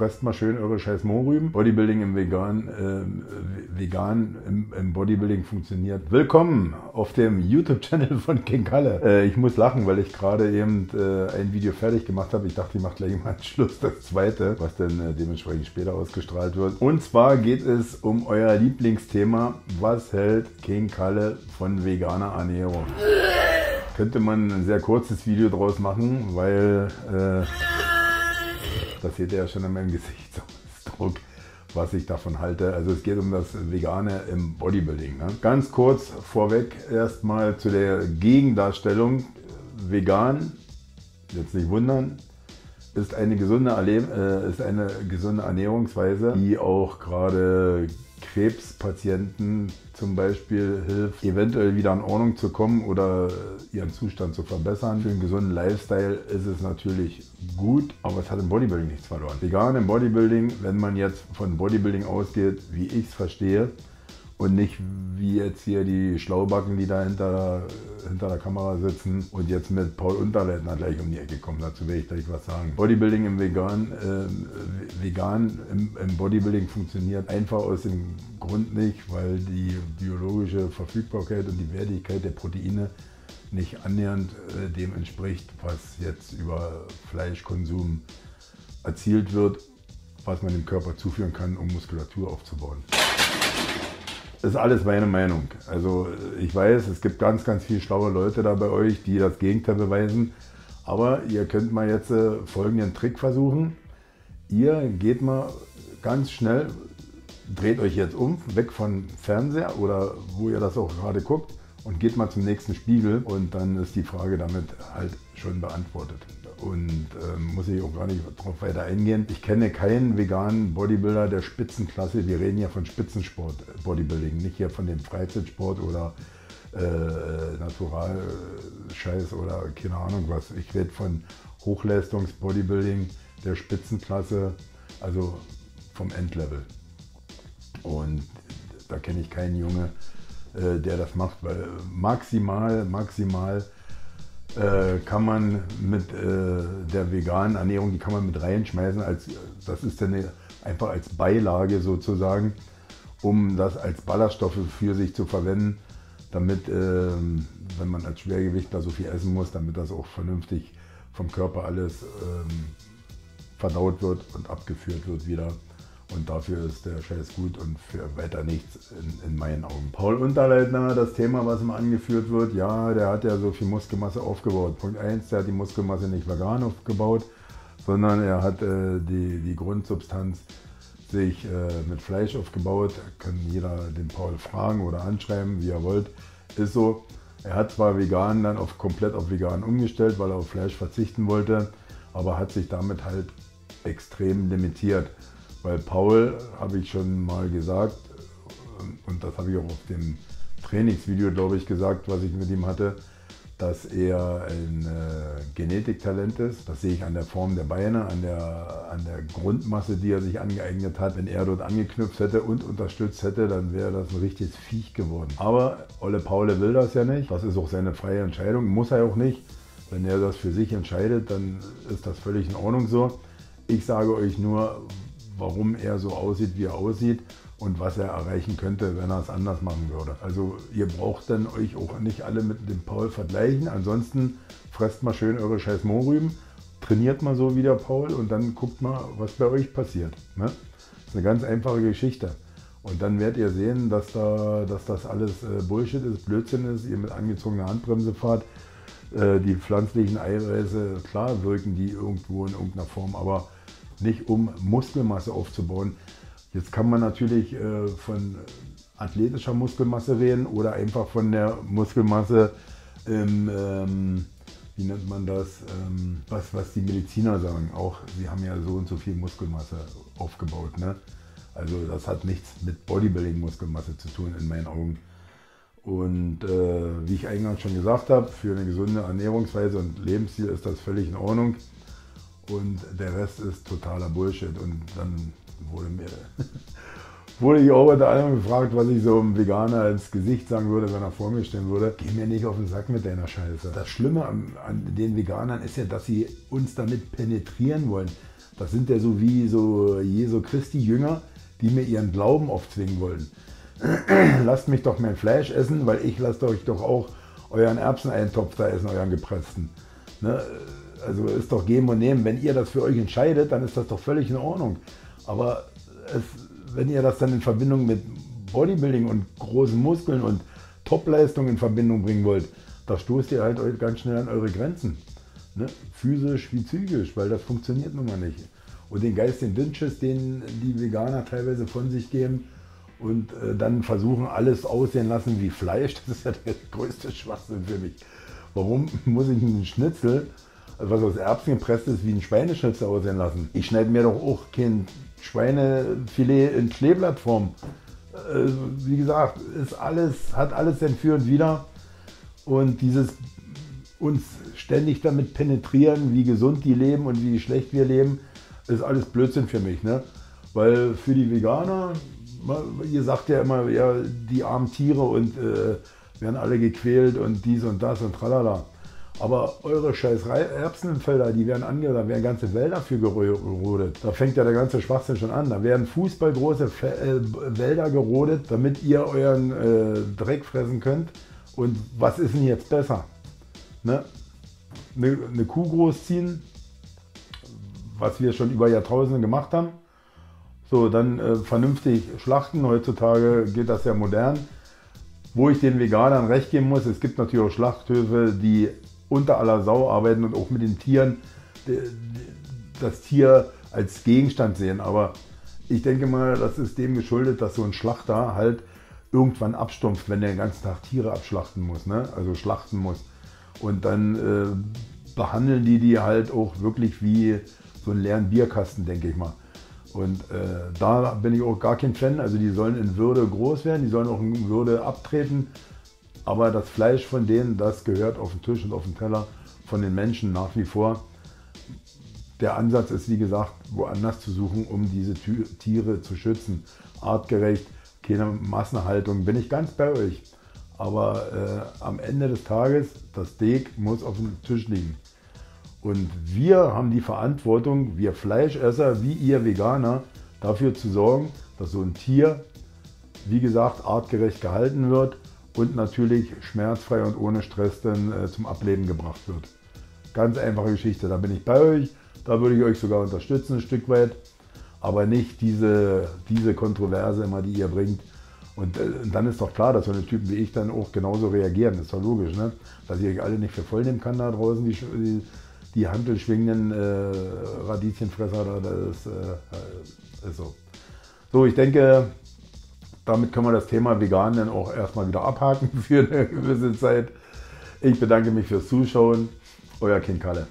fresst mal schön eure scheiß Mohrrüben. Bodybuilding im vegan im Bodybuilding funktioniert. Willkommen auf dem YouTube-Channel von King Kalle. Ich muss lachen, weil ich gerade eben ein Video fertig gemacht habe. Ich dachte, ich mache gleich mal Schluss, das zweite, was dann dementsprechend später ausgestrahlt wird. Und zwar geht es um euer Lieblingsthema. Was hält King Kalle von veganer Ernährung? Könnte man ein sehr kurzes Video draus machen, weil das seht ihr ja schon in meinem Gesichtsausdruck, was ich davon halte. Also es geht um das Vegane im Bodybuilding. Ne? Ganz kurz vorweg erstmal zu der Gegendarstellung. Vegan, jetzt nicht wundern, ist eine gesunde, Ernährungsweise, die auch gerade Krebspatienten zum Beispiel hilft, eventuell wieder in Ordnung zu kommen oder ihren Zustand zu verbessern. Für einen gesunden Lifestyle ist es natürlich gut, aber es hat im Bodybuilding nichts verloren. Vegan im Bodybuilding, wenn man jetzt von Bodybuilding ausgeht, wie ich es verstehe und nicht wie jetzt hier die Schlaubacken, die da hinter der Kamera sitzen und jetzt mit Paul Unterleitner gleich um die Ecke kommen. Dazu werde ich gleich was sagen. Bodybuilding im vegan im Bodybuilding funktioniert einfach aus dem Grund nicht, weil die biologische Verfügbarkeit und die Wertigkeit der Proteine nicht annähernd dem entspricht, was jetzt über Fleischkonsum erzielt wird, was man dem Körper zuführen kann, um Muskulatur aufzubauen. Ist alles meine Meinung. Also ich weiß, es gibt ganz, ganz viele schlaue Leute da bei euch, die das Gegenteil beweisen. Aber ihr könnt mal jetzt folgenden Trick versuchen. Ihr geht mal ganz schnell, dreht euch jetzt um, weg vom Fernseher oder wo ihr das auch gerade guckt und geht mal zum nächsten Spiegel und dann ist die Frage damit halt schon beantwortet. Und muss ich auch gar nicht darauf weiter eingehen. Ich kenne keinen veganen Bodybuilder der Spitzenklasse. Wir reden ja von Spitzensport, Bodybuilding, nicht hier von dem Freizeitsport oder Naturalscheiß oder keine Ahnung was. Ich rede von Hochleistungs-Bodybuilding der Spitzenklasse, also vom Endlevel. Und da kenne ich keinen Junge, der das macht, weil maximal kann man mit der veganen Ernährung, die kann man mit reinschmeißen, das ist dann einfach als Beilage sozusagen, um das als Ballaststoffe für sich zu verwenden, damit, wenn man als Schwergewichtler so viel essen muss, damit das auch vernünftig vom Körper alles verdaut wird und abgeführt wird wieder. Und dafür ist der Scheiß gut und für weiter nichts in meinen Augen. Paul Unterleitner, das Thema, was immer angeführt wird, ja, der hat ja so viel Muskelmasse aufgebaut. Punkt 1, der hat die Muskelmasse nicht vegan aufgebaut, sondern er hat die Grundsubstanz sich mit Fleisch aufgebaut. Kann jeder den Paul fragen oder anschreiben, wie er wollt. Ist so. Er hat zwar vegan dann komplett auf vegan umgestellt, weil er auf Fleisch verzichten wollte, aber hat sich damit halt extrem limitiert. Weil Paul, habe ich schon mal gesagt, und das habe ich auch auf dem Trainingsvideo, glaube ich, gesagt, was ich mit ihm hatte, dass er ein Genetiktalent ist. Das sehe ich an der Form der Beine, an der Grundmasse, die er sich angeeignet hat. Wenn er dort angeknüpft hätte und unterstützt hätte, dann wäre das ein richtiges Viech geworden. Aber Olle Paul will das ja nicht. Das ist auch seine freie Entscheidung, muss er auch nicht. Wenn er das für sich entscheidet, dann ist das völlig in Ordnung so. Ich sage euch nur, warum er so aussieht, wie er aussieht und was er erreichen könnte, wenn er es anders machen würde. Also ihr braucht dann euch auch nicht alle mit dem Paul vergleichen. Ansonsten fresst mal schön eure scheiß Mohrrüben, trainiert mal so wie der Paul und dann guckt mal, was bei euch passiert. Ne? Das ist eine ganz einfache Geschichte. Und dann werdet ihr sehen, dass das alles Bullshit ist, Blödsinn ist, ihr mit angezogener Handbremse fahrt. Die pflanzlichen Eiweiße, klar wirken die irgendwo in irgendeiner Form, aber nicht um Muskelmasse aufzubauen. Jetzt kann man natürlich von athletischer Muskelmasse reden oder einfach von der Muskelmasse, wie nennt man das, was die Mediziner sagen. Auch sie haben ja so und so viel Muskelmasse aufgebaut. Ne? Also das hat nichts mit Bodybuilding-Muskelmasse zu tun in meinen Augen. Und wie ich eingangs schon gesagt habe, für eine gesunde Ernährungsweise und Lebensstil ist das völlig in Ordnung. Und der Rest ist totaler Bullshit. Und dann wurde ich auch unter anderem gefragt, was ich so einem Veganer ins Gesicht sagen würde, wenn er vor mir stehen würde. Geh mir nicht auf den Sack mit deiner Scheiße. Das Schlimme an den Veganern ist ja, dass sie uns damit penetrieren wollen. Das sind ja so wie so Jesu Christi Jünger, die mir ihren Glauben aufzwingen wollen. Lasst mich doch mein Fleisch essen, weil ich lasst euch doch auch euren Erbseneintopf da essen, euren gepressten. Ne? Also ist doch geben und nehmen. Wenn ihr das für euch entscheidet, dann ist das doch völlig in Ordnung. Aber wenn ihr das dann in Verbindung mit Bodybuilding und großen Muskeln und Topleistung in Verbindung bringen wollt, da stoßt ihr halt ganz schnell an eure Grenzen. Ne? Physisch wie psychisch, weil das funktioniert nun mal nicht. Und den Geist, den Dünnschiss, den die Veganer teilweise von sich geben und dann versuchen, alles aussehen lassen wie Fleisch, das ist ja der größte Schwachsinn für mich. Warum muss ich einen Schnitzel, was aus Erbsen gepresst ist, wie ein Schweineschnitzel aussehen lassen? Ich schneide mir doch auch kein Schweinefilet in Kleeblattform. Wie gesagt, ist alles, hat alles sein Für und Wider. Und dieses uns ständig damit penetrieren, wie gesund die leben und wie schlecht wir leben, ist alles Blödsinn für mich. Ne? Weil für die Veganer, ihr sagt ja immer, ja, die armen Tiere und werden alle gequält und dies und das und tralala. Aber eure scheiß Erbsenfelder, die werden angerodet, da werden ganze Wälder für gerodet. Da fängt ja der ganze Schwachsinn schon an. Da werden fußballgroße Wälder gerodet, damit ihr euren Dreck fressen könnt. Und was ist denn jetzt besser? Ne? Eine Kuh großziehen, was wir schon über Jahrtausende gemacht haben. So, dann vernünftig schlachten. Heutzutage geht das ja modern. Wo ich den Veganern recht geben muss, es gibt natürlich auch Schlachthöfe, die unter aller Sau arbeiten und auch mit den Tieren das Tier als Gegenstand sehen. Aber ich denke mal, das ist dem geschuldet, dass so ein Schlachter halt irgendwann abstumpft, wenn der den ganzen Tag Tiere abschlachten muss, ne? Also schlachten muss. Und dann behandeln die halt auch wirklich wie so einen leeren Bierkasten, denke ich mal. Und da bin ich auch gar kein Fan. Also die sollen in Würde groß werden, die sollen auch in Würde abtreten. Aber das Fleisch von denen, das gehört auf den Tisch und auf den Teller von den Menschen nach wie vor. Der Ansatz ist, wie gesagt, woanders zu suchen, um diese Tiere zu schützen. Artgerecht, keine Massenhaltung, bin ich ganz bei euch. Aber am Ende des Tages, das Steak muss auf dem Tisch liegen. Und wir haben die Verantwortung, wir Fleischesser, wie ihr Veganer, dafür zu sorgen, dass so ein Tier, wie gesagt, artgerecht gehalten wird und natürlich schmerzfrei und ohne Stress dann zum Ableben gebracht wird. Ganz einfache Geschichte, da bin ich bei euch, da würde ich euch sogar unterstützen ein Stück weit, aber nicht diese Kontroverse immer, die ihr bringt. Und dann ist doch klar, dass so eine Typen wie ich dann auch genauso reagieren, das ist doch logisch, ne? Dass ich euch alle nicht für voll nehmen kann da draußen, die handelschwingenden Radieschenfresser, das ist so. So, ich denke, damit können wir das Thema Vegan dann auch erstmal wieder abhaken für eine gewisse Zeit. Ich bedanke mich fürs Zuschauen. Euer King Kalle.